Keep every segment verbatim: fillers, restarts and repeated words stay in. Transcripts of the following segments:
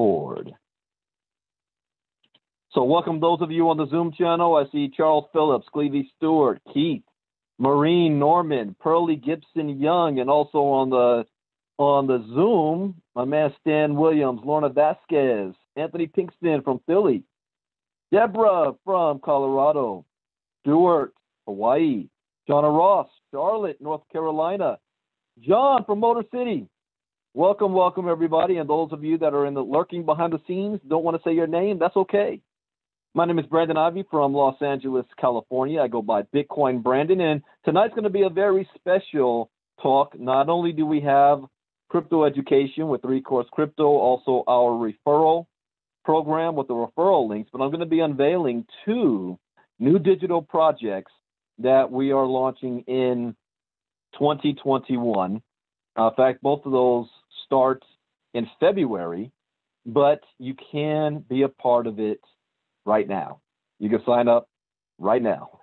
record. So welcome those of you on the Zoom channel. I see Charles Phillips, Cleve Stewart, Keith, Maureen Norman, Pearlie Gibson Young, and also on the on the Zoom, my man Stan Williams, Lorna Vasquez, Anthony Pinkston from Philly, Deborah from Colorado, Stewart, Hawaii, John Ross, Charlotte, North Carolina, John from Motor City. Welcome, welcome everybody, and those of you that are in the lurking behind the scenes, don't want to say your name, that's okay. My name is Brandon Ivey from Los Angeles, California. I go by Bitcoin Brandon, and tonight's going to be a very special talk. Not only do we have crypto education with three Course Crypto, also our referral program with the referral links, but I'm going to be unveiling two new digital projects that we are launching in twenty twenty-one. Uh, in fact, both of those start in February, but you can be a part of it right now. You can sign up right now.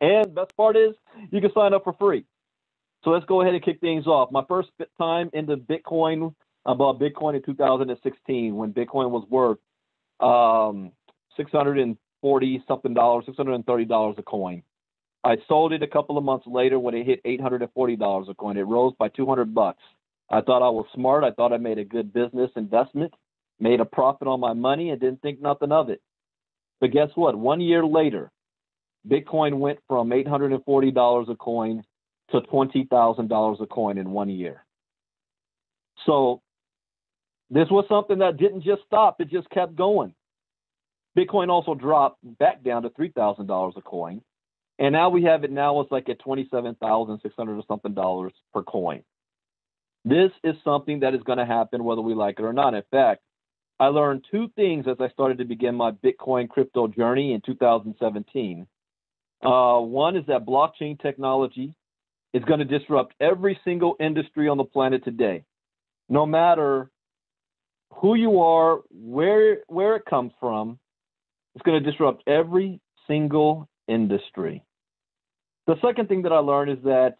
And best part is you can sign up for free. So let's go ahead and kick things off. My first time into Bitcoin, I bought Bitcoin in two thousand sixteen when Bitcoin was worth um, six hundred forty something dollars, six hundred thirty dollars a coin. I sold it a couple of months later when it hit eight hundred forty dollars a coin. It rose by two hundred bucks. I thought I was smart. I thought I made a good business investment, made a profit on my money, and didn't think nothing of it. But guess what? One year later, Bitcoin went from eight hundred forty dollars a coin to twenty thousand dollars a coin in one year. So this was something that didn't just stop. It just kept going. Bitcoin also dropped back down to three thousand dollars a coin. And now we have it now, it's like at twenty-seven thousand six hundred or something dollars per coin. This is something that is going to happen whether we like it or not. In fact, I learned two things as I started to begin my Bitcoin crypto journey in two thousand seventeen. Uh, one is that blockchain technology is going to disrupt every single industry on the planet today. No matter who you are, where, where it comes from, it's going to disrupt every single industry. The second thing that I learned is that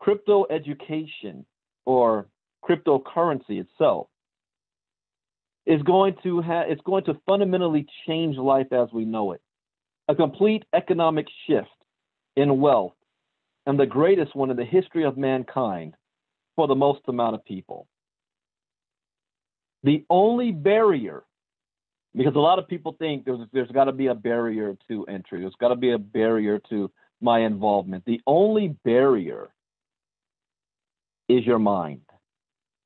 crypto education or cryptocurrency itself is going to ha- it's going to fundamentally change life as we know it. A complete economic shift in wealth and the greatest one in the history of mankind for the most amount of people. The only barrier, because a lot of people think there's, there's got to be a barrier to entry. There's got to be a barrier to my involvement. The only barrier is your mind,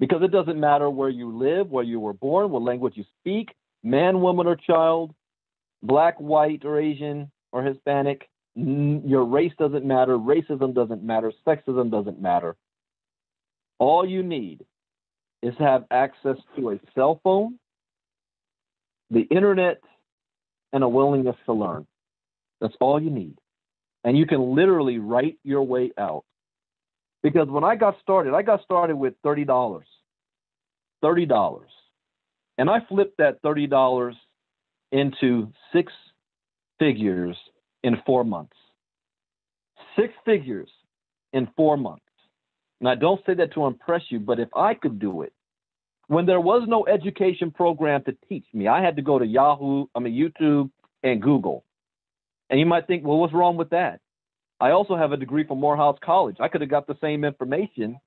because it doesn't matter where you live, where you were born, what language you speak, man, woman, or child, black, white, or Asian, or Hispanic. Your race doesn't matter. Racism doesn't matter. Sexism doesn't matter. All you need is to have access to a cell phone, the internet, and a willingness to learn. That's all you need. And you can literally write your way out. Because when I got started, I got started with thirty dollars. thirty dollars. And I flipped that thirty dollars into six figures in four months. Six figures in four months. And I don't say that to impress you, but if I could do it, when there was no education program to teach me, I had to go to Yahoo, I mean, YouTube and Google. And you might think, well, what's wrong with that? I also have a degree from Morehouse College. I could have got the same information.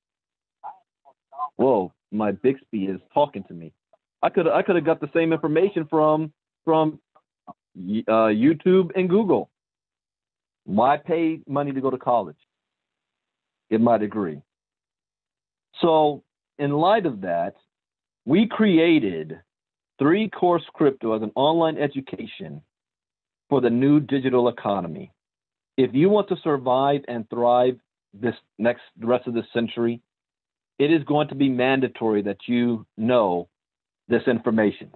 Whoa, my Bixby is talking to me. I could I could have got the same information from, from uh, YouTube and Google. Why pay money to go to college? Get my degree. So in light of that, we created three Course Crypto as an online education for the new digital economy. If you want to survive and thrive this next the rest of this century, it is going to be mandatory that you know this information.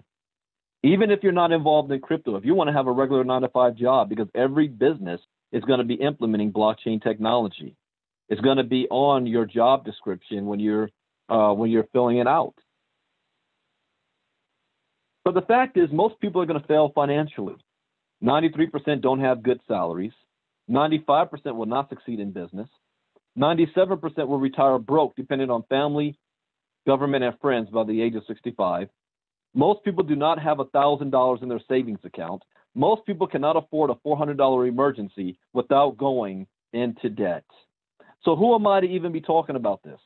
Even if you're not involved in crypto, if you want to have a regular nine to five job, because every business is going to be implementing blockchain technology. It's going to be on your job description when you're uh, when you're filling it out. But the fact is, most people are going to fail financially. ninety-three percent don't have good salaries. ninety-five percent will not succeed in business. ninety-seven percent will retire broke, dependent on family, government, and friends by the age of sixty-five. Most people do not have one thousand dollars in their savings account. Most people cannot afford a four hundred dollar emergency without going into debt. So who am I to even be talking about this?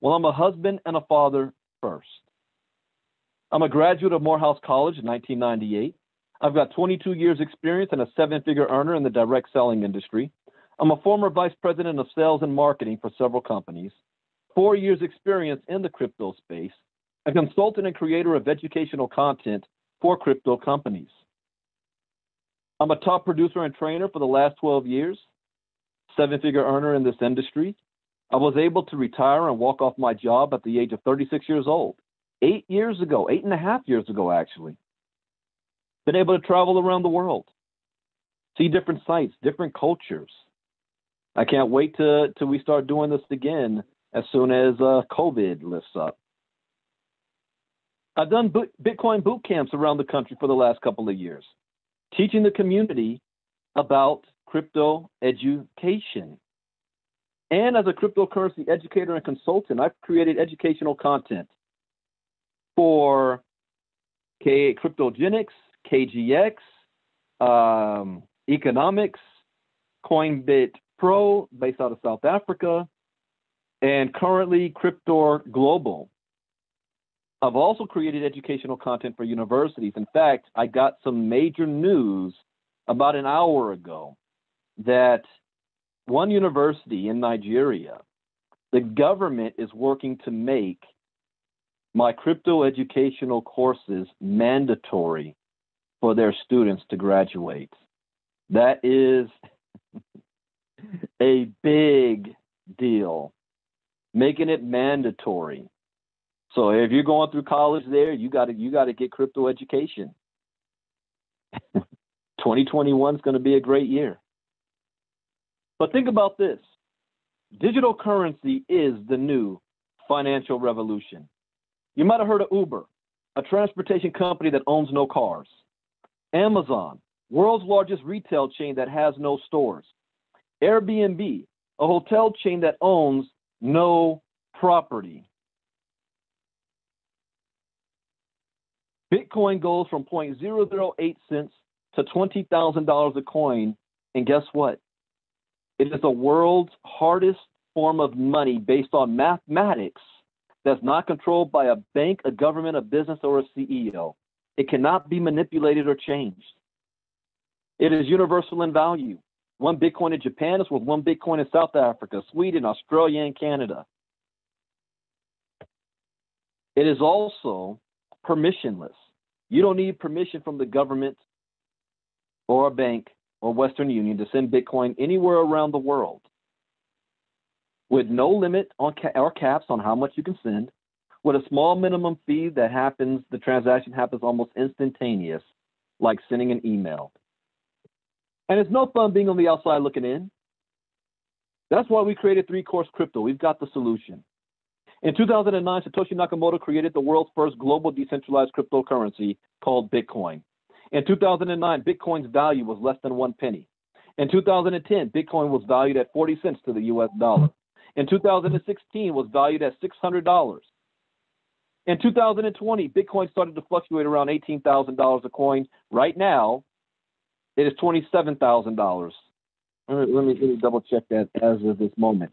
Well, I'm a husband and a father first. I'm a graduate of Morehouse College in nineteen ninety-eight. I've got twenty-two years experience and a seven-figure earner in the direct selling industry. I'm a former vice president of sales and marketing for several companies, four years experience in the crypto space, a consultant and creator of educational content for crypto companies. I'm a top producer and trainer for the last twelve years, seven-figure earner in this industry. I was able to retire and walk off my job at the age of thirty-six years old, eight years ago, eight and a half years ago, actually. Been able to travel around the world, see different sites, different cultures. I can't wait to, till we start doing this again as soon as uh, COVID lifts up. I've done Bitcoin boot camps around the country for the last couple of years, teaching the community about crypto education. And as a cryptocurrency educator and consultant, I've created educational content for K A Cryptogenics, K G X, um, economics, Coinbit Pro, based out of South Africa, and currently Cryptor Global. I've also created educational content for universities. In fact, I got some major news about an hour ago that one university in Nigeria, the government is working to make my crypto educational courses mandatory for their students to graduate. That is a big deal, making it mandatory. So if you're going through college there, you got to you got to get crypto education. twenty twenty-one is going to be a great year. But think about this. Digital currency is the new financial revolution. You might have heard of Uber, a transportation company that owns no cars. Amazon, world's largest retail chain that has no stores. Airbnb, a hotel chain that owns no property. Bitcoin goes from zero point zero zero eight cents to twenty thousand dollars a coin, and guess what? It is the world's hardest form of money based on mathematics that's not controlled by a bank, a government, a business, or a C E O. It cannot be manipulated or changed. It is universal in value. One Bitcoin in Japan is worth one Bitcoin in South Africa, Sweden, Australia, and Canada. It is also permissionless. You don't need permission from the government or a bank or Western Union to send Bitcoin anywhere around the world, with no limit on ca- or caps on how much you can send, with a small minimum fee that happens, the transaction happens almost instantaneous, like sending an email. And it's no fun being on the outside looking in. That's why we created three course crypto. We've got the solution. In two thousand nine, Satoshi Nakamoto created the world's first global decentralized cryptocurrency called Bitcoin. In two thousand nine, Bitcoin's value was less than one penny. In two thousand ten, Bitcoin was valued at forty cents to the U S dollar. In two thousand sixteen, was valued at six hundred dollars. In two thousand twenty, Bitcoin started to fluctuate around eighteen thousand dollars a coin. Right now, it is twenty-seven thousand dollars. All right, let me, let me double check that as of this moment.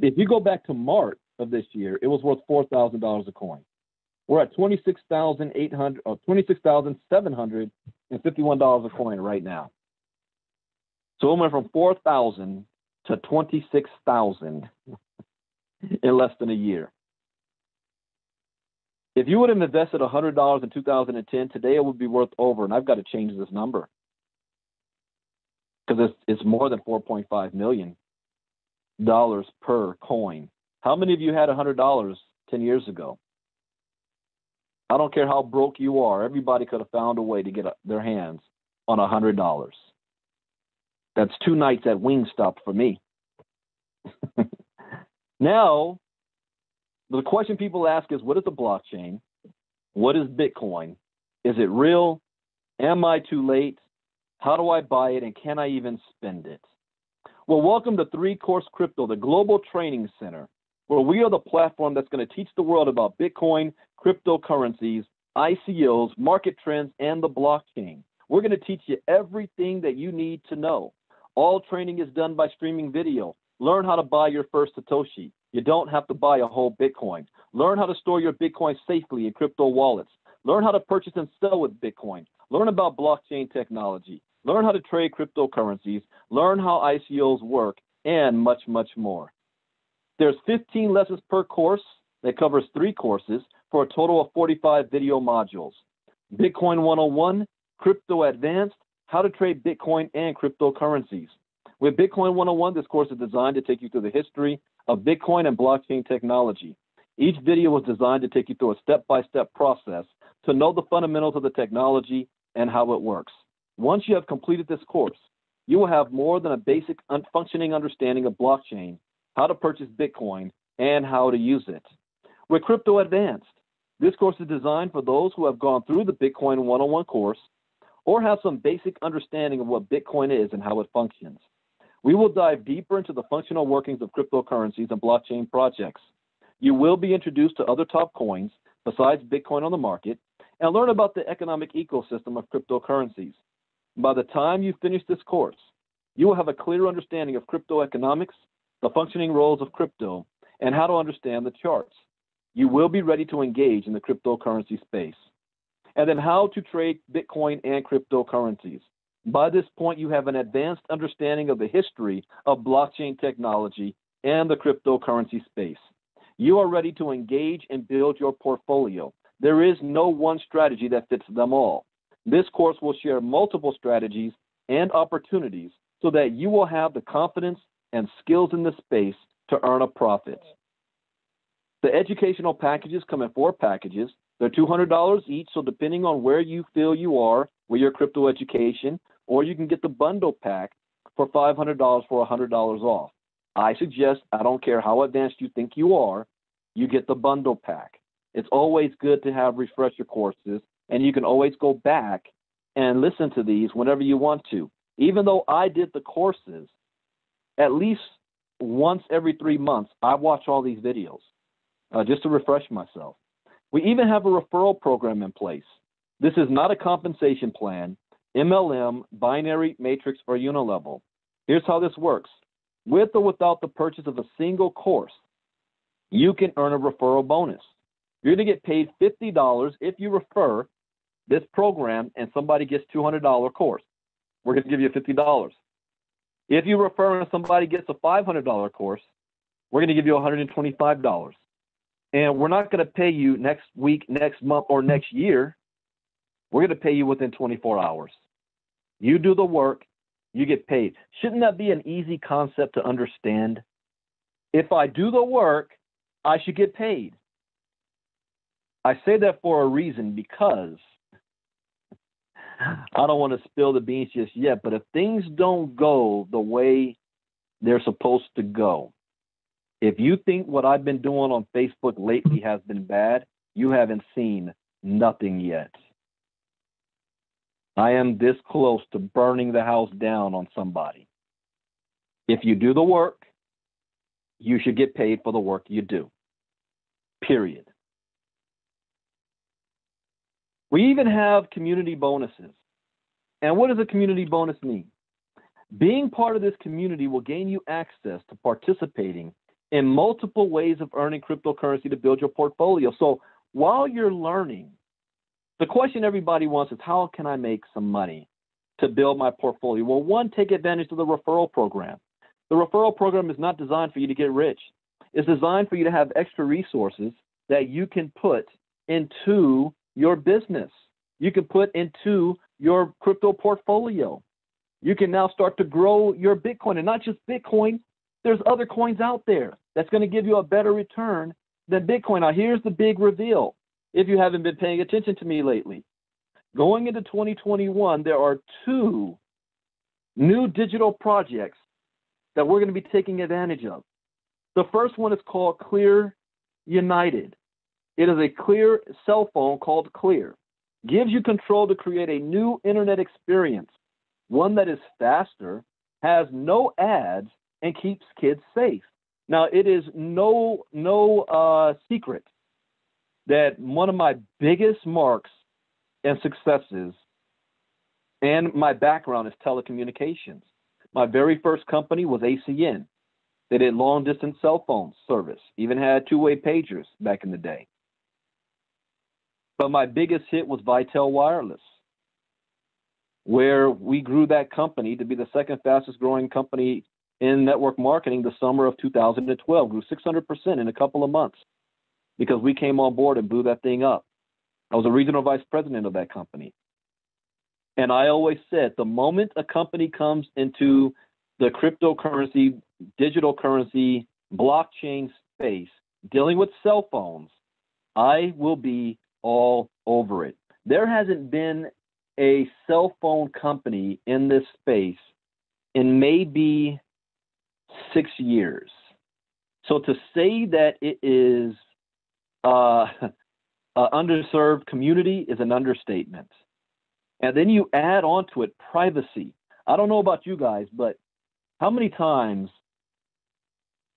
If you go back to March of this year, it was worth four thousand dollars a coin. We're at twenty-six thousand eight hundred dollars or twenty-six thousand seven hundred fifty-one dollars a coin right now. So it went from four thousand to twenty-six thousand in less than a year. If you would have invested one hundred dollars in two thousand ten, today it would be worth over, and I've got to change this number because it's, it's more than four point five million dollars per coin. How many of you had one hundred dollars ten years ago? I don't care how broke you are. Everybody could have found a way to get a, their hands on one hundred dollars. That's two nights at Wingstop for me. Now, the question people ask is, what is a blockchain? What is Bitcoin? Is it real? Am I too late? How do I buy it? And can I even spend it? Well, welcome to three course crypto, the global training center, where we are the platform that's going to teach the world about Bitcoin, cryptocurrencies, I C Os, market trends, and the blockchain. We're going to teach you everything that you need to know. All training is done by streaming video. Learn how to buy your first Satoshi. You don't have to buy a whole Bitcoin. Learn how to store your Bitcoin safely in crypto wallets. Learn how to purchase and sell with Bitcoin. Learn about blockchain technology. Learn how to trade cryptocurrencies. Learn how I C Os work, and much, much more. There's fifteen lessons per course that covers three courses for a total of forty-five video modules. Bitcoin one oh one, Crypto Advanced, How to Trade Bitcoin and Cryptocurrencies. With Bitcoin one oh one, this course is designed to take you through the history of Bitcoin and blockchain technology. Each video was designed to take you through a step-by-step process to know the fundamentals of the technology and how it works. Once you have completed this course, you will have more than a basic functioning understanding of blockchain, how to purchase Bitcoin, and how to use it. With Crypto Advanced, this course is designed for those who have gone through the Bitcoin one oh one course or have some basic understanding of what Bitcoin is and how it functions. We will dive deeper into the functional workings of cryptocurrencies and blockchain projects. You will be introduced to other top coins besides Bitcoin on the market and learn about the economic ecosystem of cryptocurrencies. By the time you finish this course, you will have a clear understanding of crypto economics, the functioning roles of crypto, and how to understand the charts. You will be ready to engage in the cryptocurrency space. And then how to trade Bitcoin and cryptocurrencies. By this point, you have an advanced understanding of the history of blockchain technology and the cryptocurrency space. You are ready to engage and build your portfolio. There is no one strategy that fits them all. This course will share multiple strategies and opportunities so that you will have the confidence and skills in the space to earn a profit. The educational packages come in four packages. They're two hundred dollars each, so depending on where you feel you are with your crypto education, or you can get the bundle pack for five hundred dollars for one hundred dollars off. I suggest, I don't care how advanced you think you are, you get the bundle pack. It's always good to have refresher courses, and you can always go back and listen to these whenever you want to. Even though I did the courses, at least once every three months, I watch all these videos uh, just to refresh myself. We even have a referral program in place. This is not a compensation plan, M L M, binary, matrix, or unilevel. Here's how this works. With or without the purchase of a single course, you can earn a referral bonus. You're going to get paid fifty dollars if you refer this program and somebody gets a two hundred dollar course. We're going to give you fifty dollars. If you refer and somebody gets a five hundred dollar course, we're going to give you one hundred twenty-five dollars. And we're not going to pay you next week, next month, or next year. We're going to pay you within twenty-four hours. You do the work, you get paid. Shouldn't that be an easy concept to understand? If I do the work, I should get paid. I say that for a reason, because I don't want to spill the beans just yet, but if things don't go the way they're supposed to go, if you think what I've been doing on Facebook lately has been bad, you haven't seen nothing yet. I am this close to burning the house down on somebody. If you do the work, you should get paid for the work you do. Period. We even have community bonuses. And what does a community bonus mean? Being part of this community will gain you access to participating in multiple ways of earning cryptocurrency to build your portfolio. So while you're learning, the question everybody wants is, how can I make some money to build my portfolio? Well, one, take advantage of the referral program. The referral program is not designed for you to get rich. It's designed for you to have extra resources that you can put into your business. You can put into your crypto portfolio. You can now start to grow your Bitcoin, and not just Bitcoin. There's other coins out there that's going to give you a better return than Bitcoin. Now, here's the big reveal. If you haven't been paying attention to me lately, going into twenty twenty-one, there are two new digital projects that we're going to be taking advantage of. The first one is called Clear United. It is a clear cell phone called Clear. Gives you control to create a new internet experience, one that is faster, has no ads, and keeps kids safe. Now, it is no, no uh, secret that one of my biggest marks and successes and my background is telecommunications. My very first company was A C N. They did long-distance cell phone service, even had two-way pagers back in the day. But my biggest hit was Vitel Wireless, where we grew that company to be the second fastest-growing company in network marketing the summer of two thousand twelve. Grew six hundred percent in a couple of months because we came on board and blew that thing up. I was a regional vice president of that company. And I always said, the moment a company comes into the cryptocurrency, digital currency, blockchain space, dealing with cell phones, I will be all over it. There hasn't been a cell phone company in this space in maybe six years. So to say that it is uh, an underserved community is an understatement. And then you add on to it privacy. I don't know about you guys, but how many times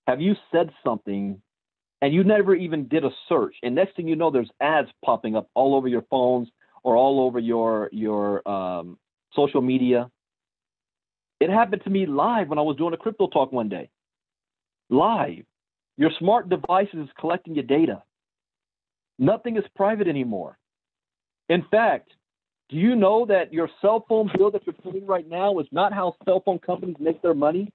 have you said something and you never even did a search? And next thing you know, there's ads popping up all over your phones or all over your your um, social media. It happened to me live when I was doing a crypto talk one day. Live. Your smart device is collecting your data. Nothing is private anymore. In fact, do you know that your cell phone bill that you're paying right now is not how cell phone companies make their money?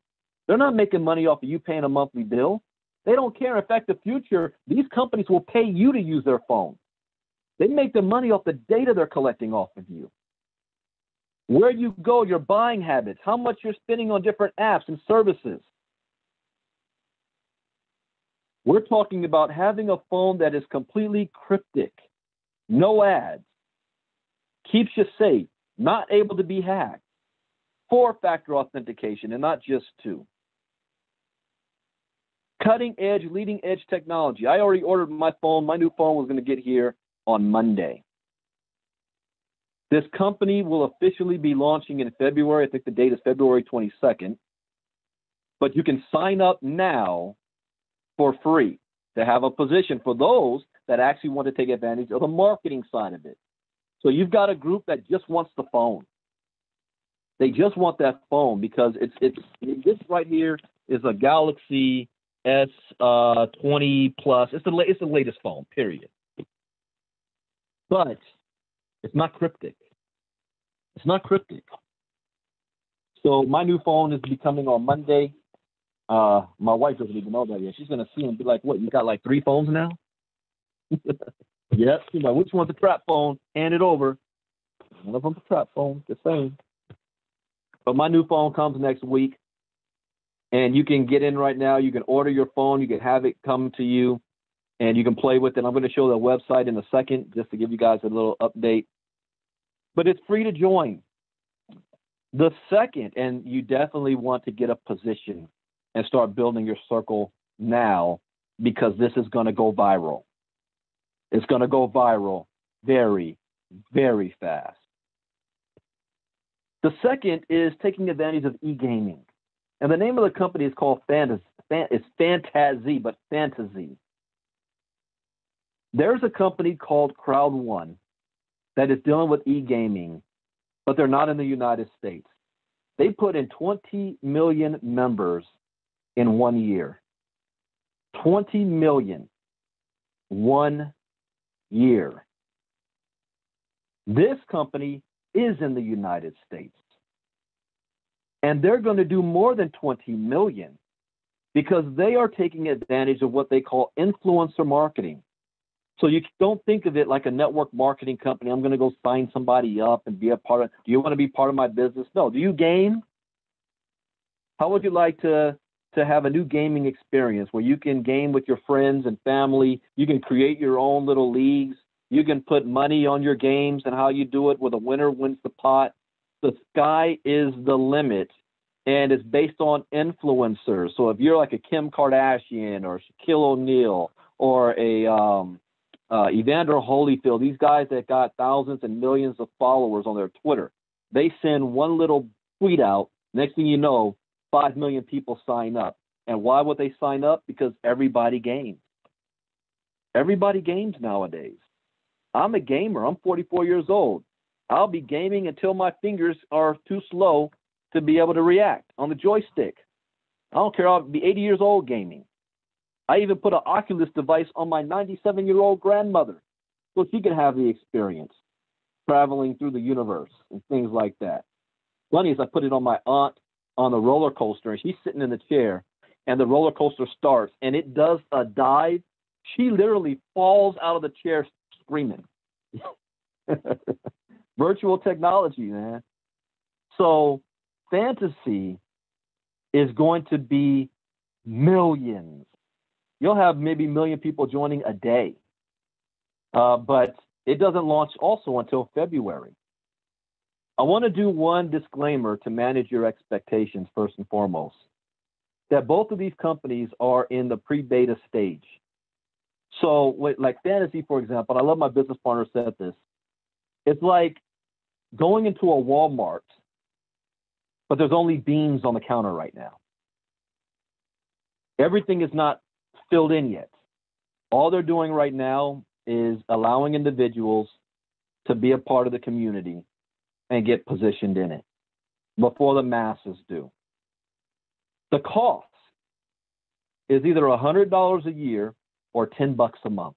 They're not making money off of you paying a monthly bill. They don't care. In fact, the future, these companies will pay you to use their phone. They make their money off the data they're collecting off of you. Where you go, your buying habits, how much you're spending on different apps and services. We're talking about having a phone that is completely cryptic, no ads. Keeps you safe, not able to be hacked, four-factor authentication, and not just two. Cutting-edge, leading-edge technology. I already ordered my phone. My new phone was going to get here on Monday. This company will officially be launching in February. I think the date is February twenty-second. But you can sign up now for free to have a position for those that actually want to take advantage of the marketing side of it. So you've got a group that just wants the phone. They just want that phone because it's it's this right here is a Galaxy S uh, twenty Plus. It's the la- it's the latest phone, period. But it's not cryptic. It's not cryptic. So my new phone is becoming on Monday. Uh, my wife doesn't even know that yet. She's gonna see and be like, "What? You got like three phones now?" Yep. She's like, which one's a trap phone? Hand it over. One of them's a trap phone. The same. But my new phone comes next week, and you can get in right now. You can order your phone. You can have it come to you, and you can play with it. I'm going to show the website in a second just to give you guys a little update. But it's free to join. The second, and you definitely want to get a position and start building your circle now because this is going to go viral. It's going to go viral very, very fast. The second is taking advantage of e-gaming. And the name of the company is called Fantazie. It's Fantazie, but Fantazie. There's a company called Crowd One that is dealing with e-gaming, but they're not in the United States. They put in twenty million members in one year. twenty million. One year. This company is in the United States. And they're going to do more than twenty million because they are taking advantage of what they call influencer marketing. So you don't think of it like a network marketing company. I'm going to go sign somebody up and be a part of, do you want to be part of my business? No. Do you game? How would you like to to have a new gaming experience where you can game with your friends and family? You can create your own little leagues. You can put money on your games and how you do it where the winner wins the pot. The sky is the limit, and it's based on influencers. So if you're like a Kim Kardashian or Shaquille O'Neal or a um, uh, Evander Holyfield, these guys that got thousands and millions of followers on their Twitter, they send one little tweet out. Next thing you know, five million people sign up. And why would they sign up? Because everybody games. Everybody games nowadays. I'm a gamer. I'm forty-four years old. I'll be gaming until my fingers are too slow to be able to react on the joystick. I don't care. I'll be eighty years old gaming. I even put an Oculus device on my ninety-seven-year-old grandmother so she could have the experience traveling through the universe and things like that. Funny is I put it on my aunt on a roller coaster, and she's sitting in the chair, and the roller coaster starts, and it does a dive. She literally falls out of the chair screaming. Virtual technology, man. So fantasy is going to be millions. You'll have maybe a million people joining a day. Uh, but it doesn't launch also until February. I want to do one disclaimer to manage your expectations first and foremost, that both of these companies are in the pre-beta stage. So with, like Fantazie, for example, I love my business partner said this. It's like going into a Walmart, but there's only beans on the counter right now. Everything is not filled in yet. All they're doing right now is allowing individuals to be a part of the community and get positioned in it before the masses do. The cost is either one hundred dollars a year or ten bucks a month.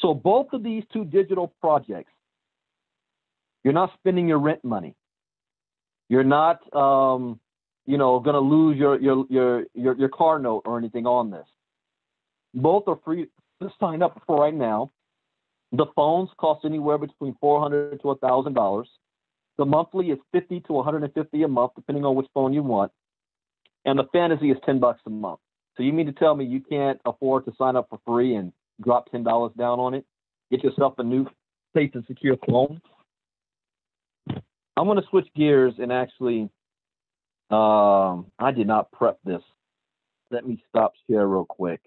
So both of these two digital projects, you're not spending your rent money. You're not, um, you know, going to lose your, your your your your car note or anything on this. Both are free to sign up for right now. The phones cost anywhere between four hundred dollars to one thousand dollars. The monthly is fifty dollars to one hundred fifty dollars a month, depending on which phone you want. And the Fantazie is ten bucks a month. So you mean to tell me you can't afford to sign up for free and drop ten dollars down on it? Get yourself a new safe and secure phone. I'm going to switch gears and actually, um, I did not prep this. Let me stop share real quick.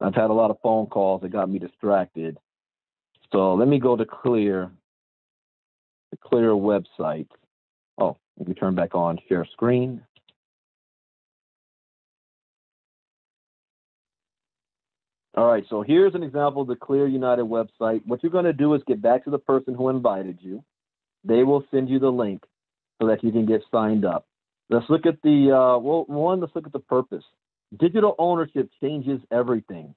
I've had a lot of phone calls that got me distracted. So let me go to Clear, the Clear website. Oh, let me turn back on share screen. All right, so here's an example of the Clear United website. What you're going to do is get back to the person who invited you. They will send you the link so that you can get signed up. Let's look at the, uh, well, one, let's look at the purpose. Digital ownership changes everything.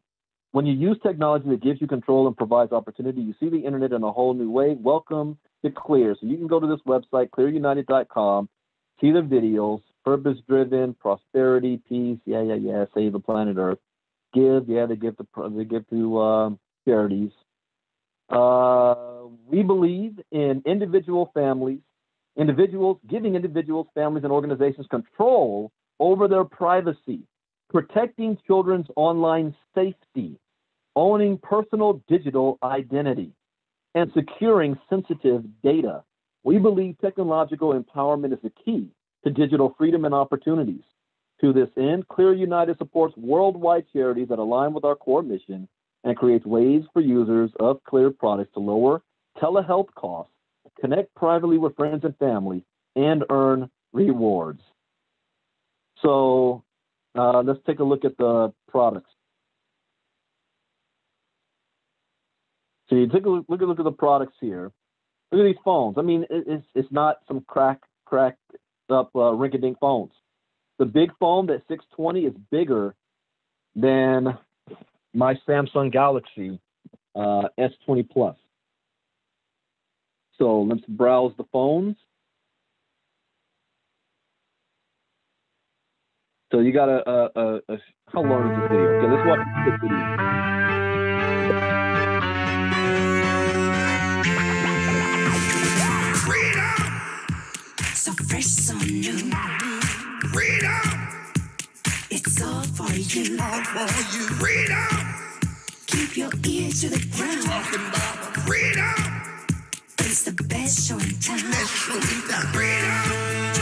When you use technology that gives you control and provides opportunity, you see the internet in a whole new way. Welcome to Clear. So you can go to this website, clear united dot com, see the videos, purpose-driven, prosperity, peace, yeah, yeah, yeah, save the planet Earth, give, yeah, they give to, they give to um, charities. Uh, we believe in individual families, individuals, giving individuals, families, and organizations control over their privacy, protecting children's online safety, owning personal digital identity, and securing sensitive data. We believe technological empowerment is the key to digital freedom and opportunities. To this end, Clear United supports worldwide charities that align with our core mission and creates ways for users of Clear products to lower telehealth costs, connect privately with friends and family, and earn rewards. So Uh, let's take a look at the products. So you take a look, look, look at the products here. Look at these phones. I mean, it, it's it's not some crack cracked up uh, rinky-dink phones. The big phone, that six twenty, is bigger than my Samsung Galaxy uh, S twenty Plus. So let's browse the phones. So you got a, a, a, a, how long is this video? Okay, let's watch this video. Freedom! So fresh, so new. Freedom! It's all for you. All for you. Freedom! Keep your ears to the ground. Talking about freedom! It's the best show in town. Best show in town. Freedom!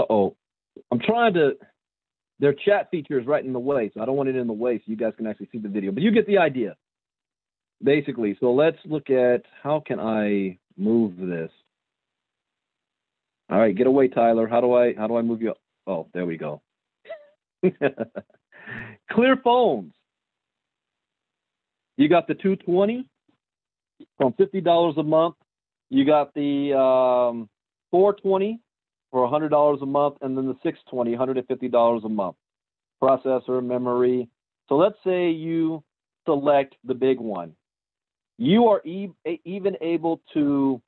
Uh-oh. I'm trying to Their chat feature is right in the way, so I don't want it in the way so you guys can actually see the video. But you get the idea, basically. So let's look at how can I move this. All right, get away, Tyler. How do I how do I move you up? Oh, there we go. Clear phones. You got the two twenty from fifty dollars a month. You got the um, four twenty for one hundred dollars a month, and then the six twenty, one hundred fifty dollars a month. Processor, memory. So let's say you select the big one. You are e even able to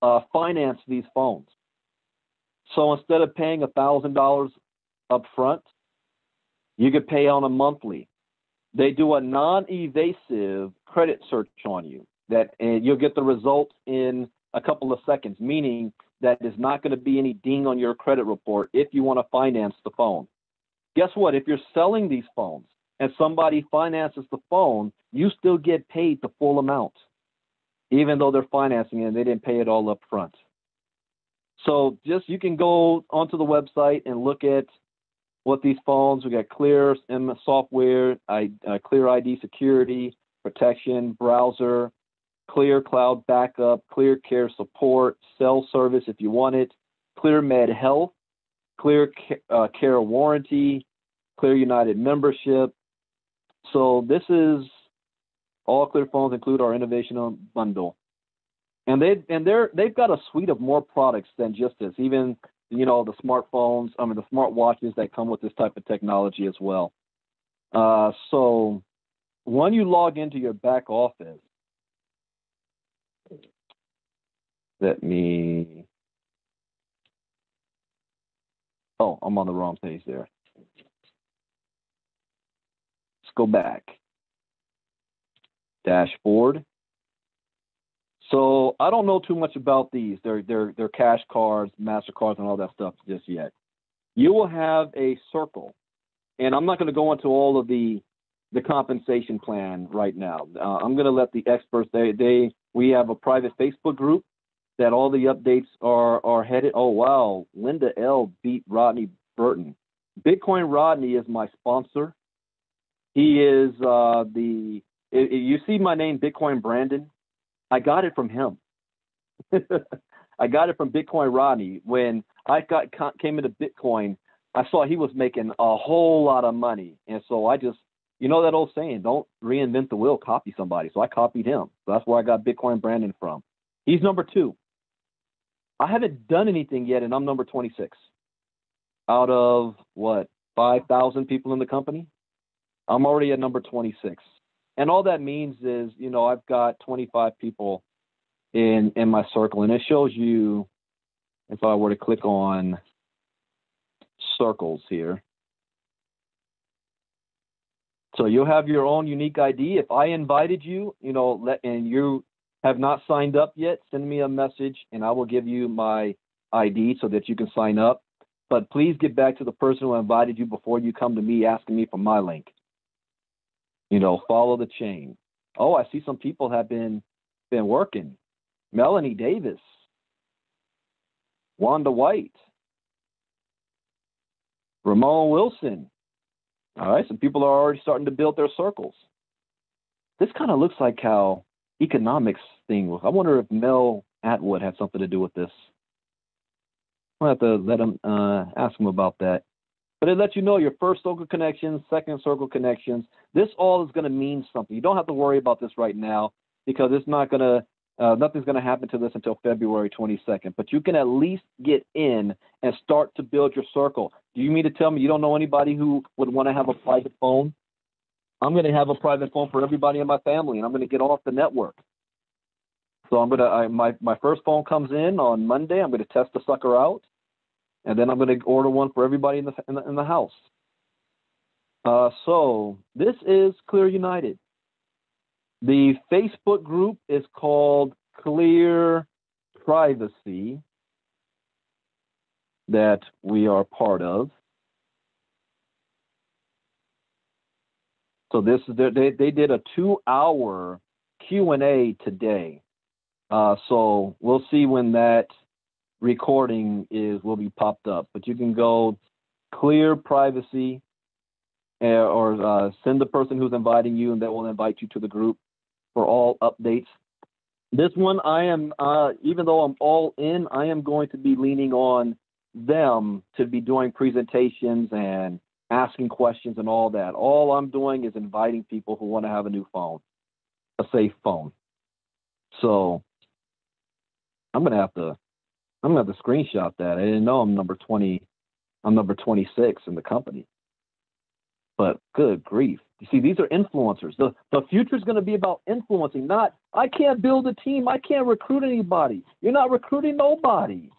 uh, finance these phones. So instead of paying one thousand dollars up front, you could pay on a monthly. They do a non-evasive credit search on you that and you'll get the results in a couple of seconds, meaning that there's not going to be any ding on your credit report if you want to finance the phone. Guess what? If you're selling these phones and somebody finances the phone, you still get paid the full amount, even though they're financing it and they didn't pay it all up front. So just you can go onto the website and look at what these phones. We got Clear software, I, uh, Clear I D security, protection, browser, Clear cloud backup, Clear care support, cell service if you want it, Clear med health, Clear uh, care warranty, Clear United membership. So this is all Clear phones include our innovation bundle, and they and they're they've got a suite of more products than just this. Even you know, the smartphones, I mean, the smart watches that come with this type of technology as well. Uh, so when you log into your back office, let me, oh, I'm on the wrong page there. Let's go back. Dashboard. So I don't know too much about these. They're, they're, they're cash cards, MasterCards, and all that stuff just yet. You will have a circle. And I'm not going to go into all of the, the compensation plan right now. Uh, I'm going to let the experts, they, they, we have a private Facebook group that all the updates are, are headed. Oh, wow. Linda L beat Rodney Burton. Bitcoin Rodney is my sponsor. He is uh, the, it, it, you see my name, Bitcoin Brandon. I got it from him. I got it from Bitcoin Rodney. When I got came into Bitcoin, I saw he was making a whole lot of money. And so I just, you know that old saying, don't reinvent the wheel, copy somebody. So I copied him. So that's where I got Bitcoin Brandon from. He's number two. I haven't done anything yet, and I'm number twenty-six. Out of, what, five thousand people in the company? I'm already at number twenty-six. And all that means is, you know, I've got twenty-five people in in my circle, and it shows you, if I were to click on circles here. So you'll have your own unique I D. If I invited you, you know, let, and you have not signed up yet, send me a message, and I will give you my I D so that you can sign up. But please get back to the person who invited you before you come to me asking me for my link. You know, follow the chain. Oh, I see some people have been been working. Melanie Davis, Wanda White, Ramon Wilson. All right, some people are already starting to build their circles. This kind of looks like how economics thing was. I wonder if Mel Atwood had something to do with this. I'll have to let him uh, ask him about that. But it lets you know your first circle connections, second circle connections. This all is going to mean something. You don't have to worry about this right now because it's not going to, uh, nothing's going to happen to this until February twenty-second. But you can at least get in and start to build your circle. Do you mean to tell me you don't know anybody who would want to have a private phone? I'm going to have a private phone for everybody in my family, and I'm going to get off the network. So I'm going to, I, my, my first phone comes in on Monday. I'm going to test the sucker out. And then I'm going to order one for everybody in the in the, in the house. Uh, so this is Clear United. The Facebook group is called Clear Privacy that we are part of. So this is they they did a two-hour Q and A today. Uh, so we'll see when that recording is will be popped up, but you can go Clear Privacy, or uh, send the person who's inviting you, and they will invite you to the group for all updates. This one, I am, uh, even though I'm all in, I am going to be leaning on them to be doing presentations and asking questions and all that. All I'm doing is inviting people who want to have a new phone, a safe phone. So I'm gonna have to, I'm gonna have to screenshot that. I didn't know I'm number twenty. I'm number twenty-six in the company. But good grief. You see, these are influencers. The the future is going to be about influencing, not, I can't build a team. I can't recruit anybody. You're not recruiting nobody.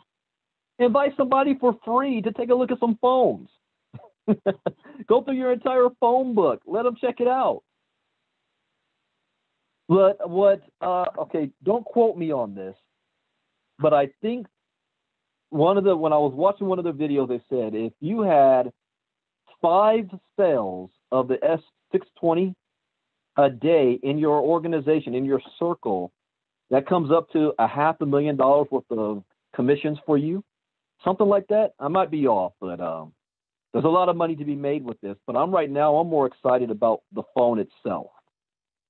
Invite somebody for free to take a look at some phones. Go through your entire phone book. Let them check it out. But what, uh, okay, don't quote me on this, but I think one of the, when I was watching one of the videos, they said, if you had five sales of the S six twenty a day in your organization, in your circle, that comes up to a half a million dollars worth of commissions for you, something like that. I might be off, but um, there's a lot of money to be made with this. But I'm right now, I'm more excited about the phone itself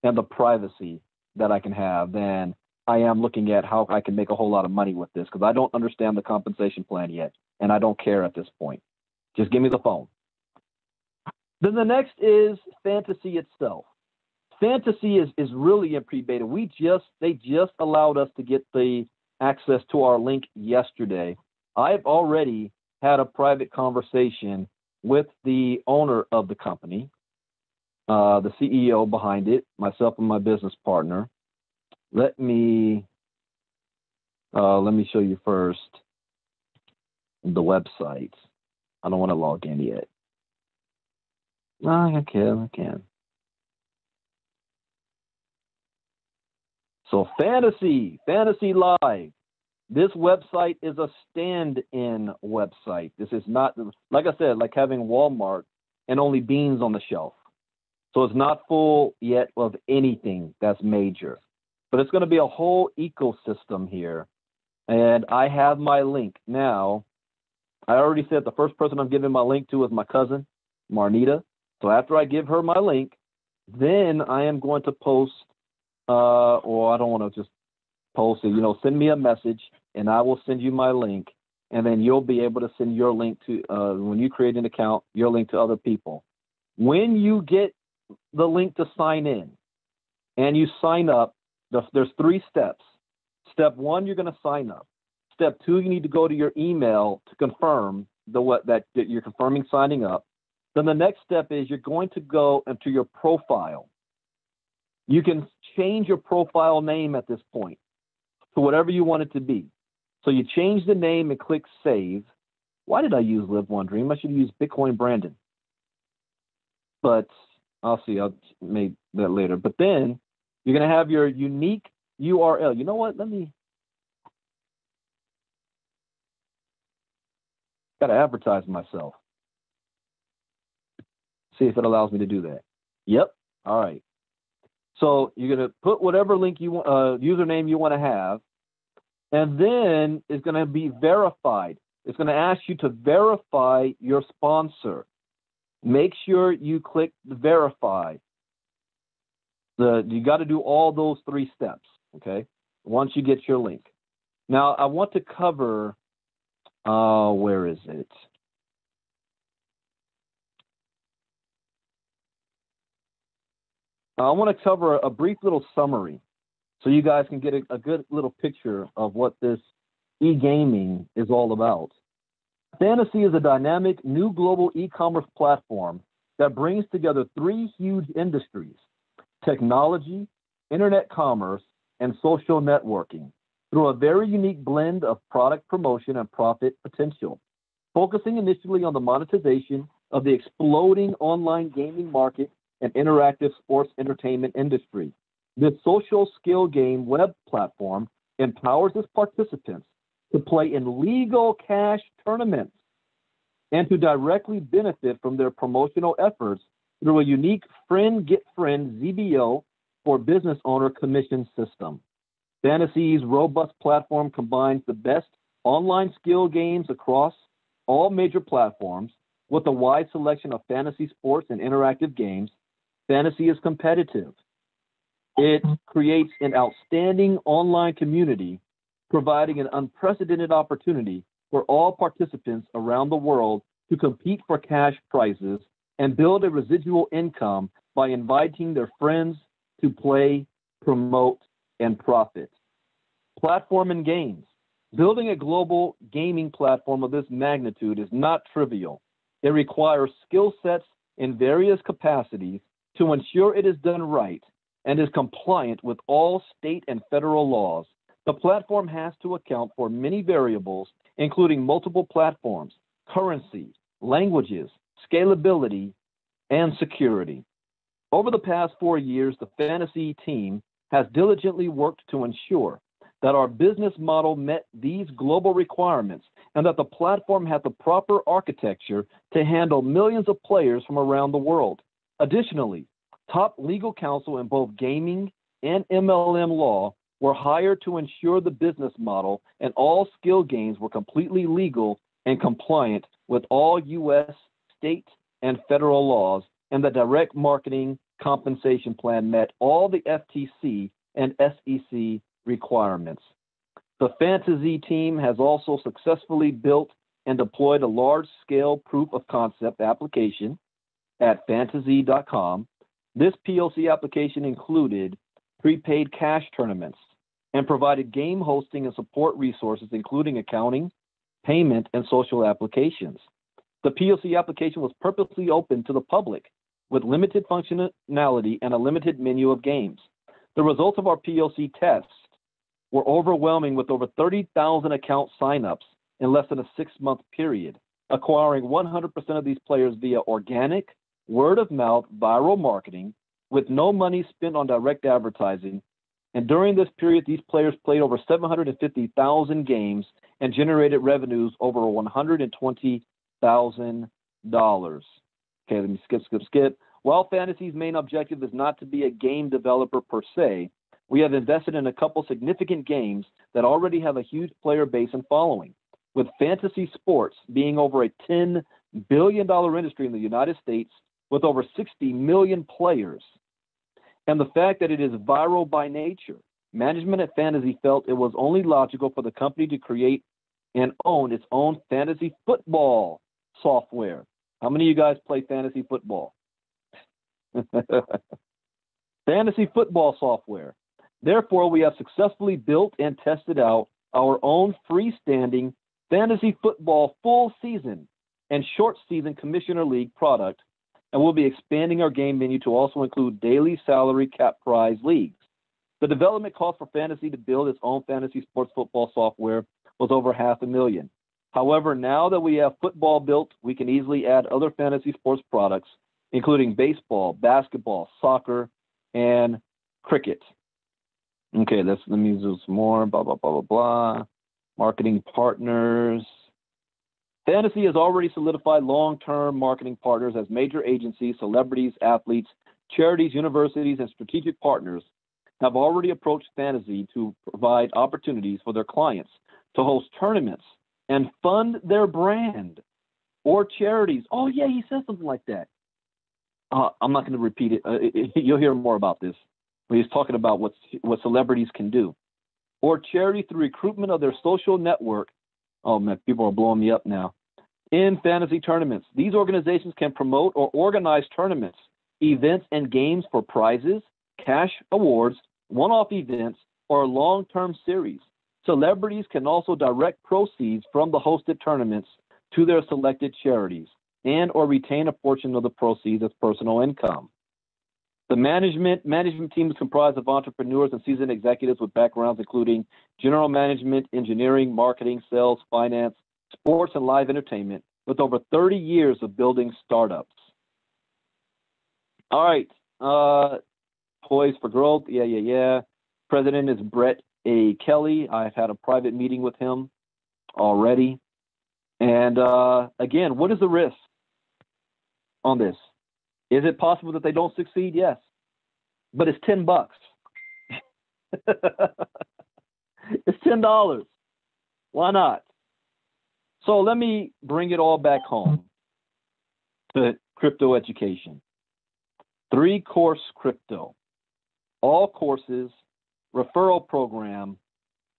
and the privacy that I can have than I am looking at how I can make a whole lot of money with this, because I don't understand the compensation plan yet, and I don't care at this point. Just give me the phone. Then the next is Fantazie itself. Fantazie is, is really in pre-beta. We just, they just allowed us to get the access to our link yesterday. I've already had a private conversation with the owner of the company, uh, the C E O behind it, myself and my business partner. Let me, uh, let me show you first the website. I don't want to log in yet. No, I can, I can. So Fantazie, Fantazie Live. This website is a stand-in website. This is not, like I said, like having Walmart and only beans on the shelf. So it's not full yet of anything that's major. But it's going to be a whole ecosystem here. And I have my link now. I already said the first person I'm giving my link to is my cousin, Marnita. So after I give her my link, then I am going to post, uh, or I don't want to just post it, you know, send me a message and I will send you my link. And then you'll be able to send your link to, uh, when you create an account, your link to other people. When you get the link to sign in and you sign up, there's, there's three steps. Step one, you're going to sign up. Step two, you need to go to your email to confirm the what that you're confirming signing up. Then the next step is you're going to go into your profile. You can change your profile name at this point to whatever you want it to be. So you change the name and click save. Why did I use Live One Dream? I should have used Bitcoin Brandon. But I'll see, I'll make that later. But then you're going to have your unique U R L. You know what? Let me. Got to advertise myself. See if it allows me to do that. Yep. All right. So you're going to put whatever link you want, uh, username you want to have, and then it's going to be verified. It's going to ask you to verify your sponsor. Make sure you click verify. The, you got to do all those three steps, okay, once you get your link. Now, I want to cover, uh, where is it? I want to cover a brief little summary so you guys can get a, a good little picture of what this e-gaming is all about. Fantazie is a dynamic new global e-commerce platform that brings together three huge industries, technology, internet commerce, and social networking through a very unique blend of product promotion and profit potential, focusing initially on the monetization of the exploding online gaming market and interactive sports entertainment industry. This social skill game web platform empowers its participants to play in legal cash tournaments and to directly benefit from their promotional efforts through a unique friend get friend Z B O for business owner commission system. Fantasie's robust platform combines the best online skill games across all major platforms With a wide selection of fantasy sports and interactive games, Fantazie is competitive. It creates an outstanding online community, providing an unprecedented opportunity for all participants around the world to compete for cash prizes and build a residual income by inviting their friends to play, promote, and profit. Platform and games. Building a global gaming platform of this magnitude is not trivial. It requires skill sets in various capacities to ensure it is done right and is compliant with all state and federal laws. The platform has to account for many variables, including multiple platforms, currency, languages, scalability, and security. Over the past four years, the Fantazie team has diligently worked to ensure that our business model met these global requirements and that the platform had the proper architecture to handle millions of players from around the world. Additionally, top legal counsel in both gaming and M L M law were hired to ensure the business model and all skill games were completely legal and compliant with all U S state and federal laws, and the direct marketing compensation plan met all the F T C and S E C requirements. The Fantazie team has also successfully built and deployed a large-scale proof-of-concept application at fantazie dot com. This P O C application included prepaid cash tournaments and provided game hosting and support resources, including accounting, payment, and social applications. The P O C application was purposely open to the public with limited functionality and a limited menu of games. The results of our P O C tests were overwhelming, with over thirty thousand account signups in less than a six-month period, acquiring one hundred percent of these players via organic, word-of-mouth viral marketing with no money spent on direct advertising. And during this period, these players played over seven hundred fifty thousand games and generated revenues over one hundred twenty thousand dollars. Okay, let me skip, skip, skip. While Fantazi's main objective is not to be a game developer per se, we have invested in a couple significant games that already have a huge player base and following. With fantasy sports being over a ten billion dollars industry in the United States with over sixty million players, and the fact that it is viral by nature, management at Fantazie felt it was only logical for the company to create and own its own fantasy football software. How many of you guys play fantasy football? Fantasy football software. Therefore, we have successfully built and tested out our own freestanding fantasy football full season and short season commissioner league product, and we'll be expanding our game menu to also include daily salary cap prize leagues. The development cost for Fantazie to build its own fantasy sports football software was over half a million. However, now that we have football built, we can easily add other fantasy sports products, including baseball, basketball, soccer, and cricket. Okay, let's, let me do some more, blah, blah, blah, blah, blah. Marketing partners. Fantazie has already solidified long-term marketing partners as major agencies, celebrities, athletes, charities, universities, and strategic partners have already approached Fantazie to provide opportunities for their clients to host tournaments and fund their brand or charities. Oh, yeah, he said something like that. Uh, I'm not going to repeat it. Uh, it, it. You'll hear more about this when he's talking about what, what celebrities can do. Or charity through recruitment of their social network. Oh, man, people are blowing me up now. In Fantazie tournaments, these organizations can promote or organize tournaments, events, and games for prizes, cash awards, one-off events, or long-term series. Celebrities can also direct proceeds from the hosted tournaments to their selected charities and or retain a portion of the proceeds as personal income. The management, management team is comprised of entrepreneurs and seasoned executives with backgrounds including general management, engineering, marketing, sales, finance, sports, and live entertainment, with over thirty years of building startups. All right. Uh, poised for growth. Yeah, yeah, yeah. President is Brett A. Kelly. I've had a private meeting with him already. And uh, again, what is the risk on this? Is it possible that they don't succeed? Yes, but it's ten bucks. It's ten dollars. Why not? So let me bring it all back home. to crypto education. Three Course Crypto, all courses, referral program,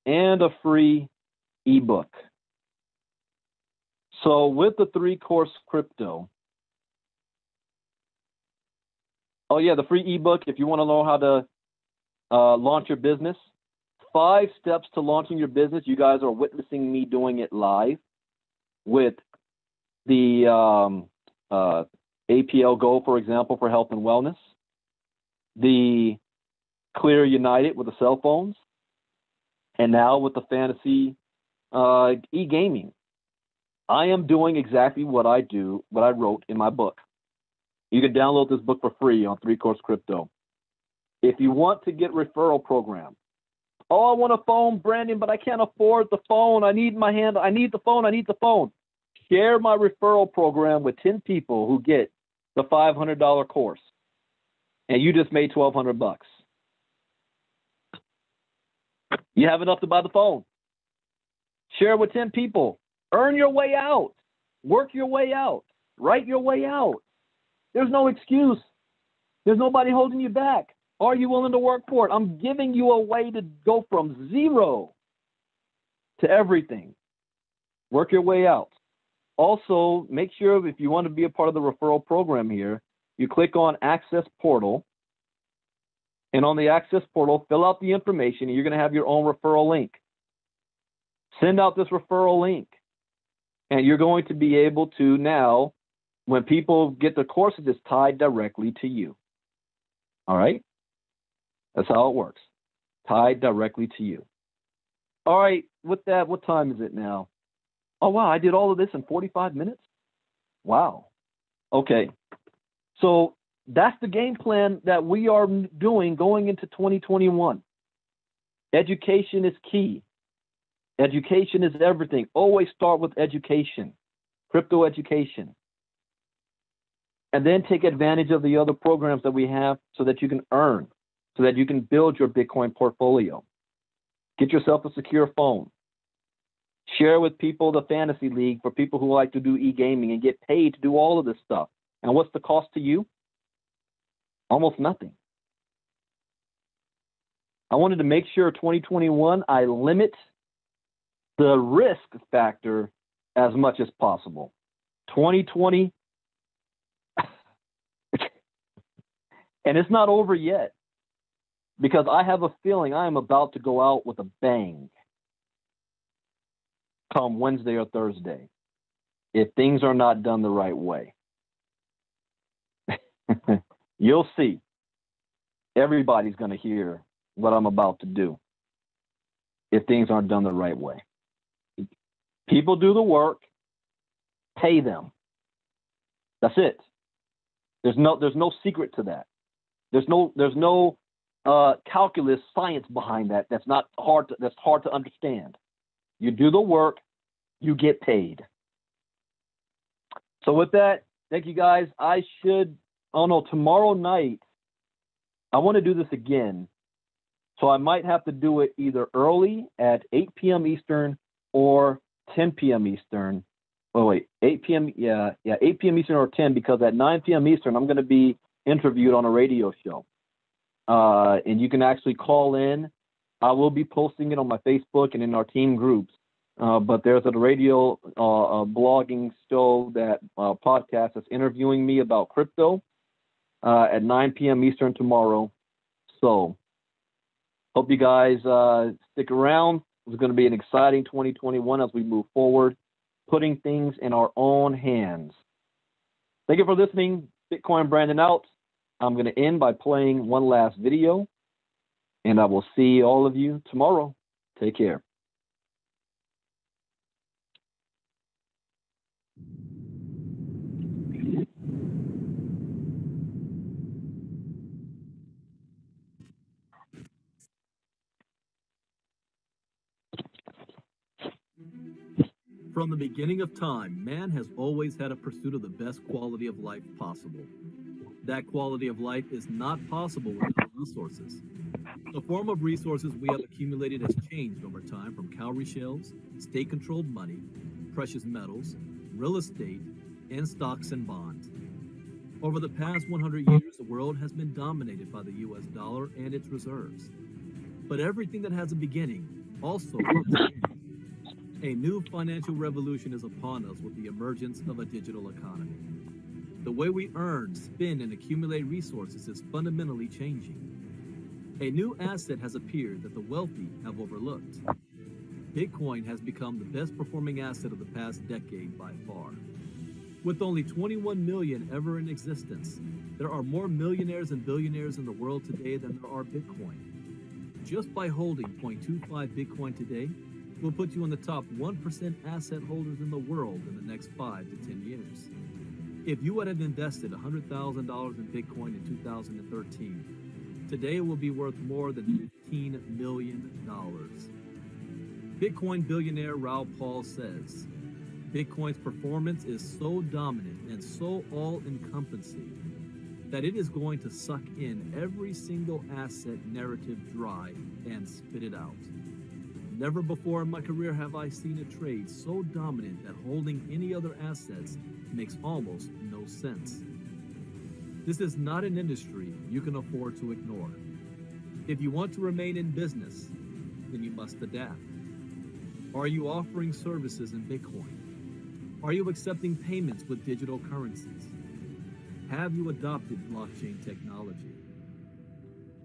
and a free ebook. So with the Three Course Crypto, oh yeah, the free ebook, if you want to know how to uh, launch your business, five steps to launching your business. You guys are witnessing me doing it live with the um, uh, A P L Go, for example, for health and wellness, the Clear United with the cell phones, and now with the Fantazie uh, e-gaming. I am doing exactly what I do, what I wrote in my book. You can download this book for free on Three Course Crypto. If you want to get referral program, oh, I want a phone, Brandon, but I can't afford the phone. I need my hand. I need the phone. I need the phone. Share my referral program with ten people who get the five hundred dollar course, and you just made twelve hundred bucks. You have enough to buy the phone. Share with ten people. Earn your way out. Work your way out. Write your way out. There's no excuse. There's nobody holding you back. Are you willing to work for it? I'm giving you a way to go from zero to everything. Work your way out. Also, make sure if you want to be a part of the referral program here, you click on Access Portal. And on the Access Portal, fill out the information, and you're going to have your own referral link. Send out this referral link. And you're going to be able to now, when people get the courses, it's tied directly to you. All right? That's how it works. Tied directly to you. All right. With that, what time is it now? Oh, wow. I did all of this in forty-five minutes? Wow. Okay. So that's the game plan that we are doing going into twenty twenty-one. Education is key. Education is everything. Always start with education, crypto education. And then take advantage of the other programs that we have so that you can earn, so that you can build your Bitcoin portfolio. Get yourself a secure phone. Share with people the Fantasy League for people who like to do e-gaming and get paid to do all of this stuff. And what's the cost to you? Almost nothing. I wanted to make sure twenty twenty-one, I limit the risk factor as much as possible. twenty twenty, and it's not over yet, because I have a feeling I am about to go out with a bang come Wednesday or Thursday if things are not done the right way. You'll see. Everybody's going to hear what I'm about to do if things aren't done the right way. People do the work, pay them. That's it. There's no there's no secret to that. There's no there's no uh, calculus science behind that. That's not hard to, that's hard to understand. You do the work, you get paid. So with that, thank you guys. I should I don't know tomorrow night. I want to do this again, so I might have to do it either early at eight p m Eastern or ten p m Eastern. Oh, wait, eight p m Yeah, yeah, eight p m Eastern or ten, because at nine p m Eastern, I'm going to be interviewed on a radio show. Uh, and you can actually call in. I will be posting it on my Facebook and in our team groups. Uh, but there's a radio uh, a blogging show, that uh, podcast that's interviewing me about crypto uh, at nine p m Eastern tomorrow. So hope you guys uh, stick around. It's going to be an exciting twenty twenty-one as we move forward, putting things in our own hands. Thank you for listening. Bitcoin Brandon out. I'm going to end by playing one last video, and I will see all of you tomorrow. Take care. From the beginning of time, man has always had a pursuit of the best quality of life possible. That quality of life is not possible without resources. The form of resources we have accumulated has changed over time, from cowrie shells, state-controlled money, precious metals, real estate, and stocks and bonds. Over the past one hundred years, the world has been dominated by the U S dollar and its reserves. But everything that has a beginning also has an end. A new financial revolution is upon us with the emergence of a digital economy. The way we earn, spend, and accumulate resources is fundamentally changing. A new asset has appeared that the wealthy have overlooked. Bitcoin has become the best performing asset of the past decade by far. With only twenty-one million ever in existence, there are more millionaires and billionaires in the world today than there are Bitcoin. Just by holding zero point two five Bitcoin today, will put you in the top one percent asset holders in the world in the next five to ten years. If you would have invested one hundred thousand dollars in Bitcoin in two thousand thirteen, today it will be worth more than fifteen million dollars. Bitcoin billionaire Rao Paul says, Bitcoin's performance is so dominant and so all-encompassing that it is going to suck in every single asset narrative dry and spit it out. Never before in my career have I seen a trade so dominant that holding any other assets makes almost no sense. This is not an industry you can afford to ignore. If you want to remain in business, then you must adapt. Are you offering services in Bitcoin? Are you accepting payments with digital currencies? Have you adopted blockchain technology?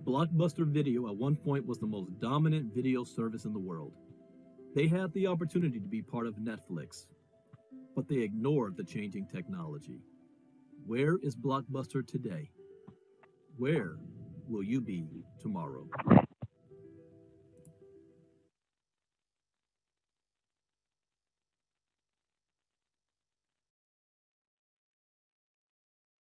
Blockbuster Video at one point was the most dominant video service in the world. They had the opportunity to be part of Netflix, but they ignored the changing technology. Where is Blockbuster today? Where will you be tomorrow?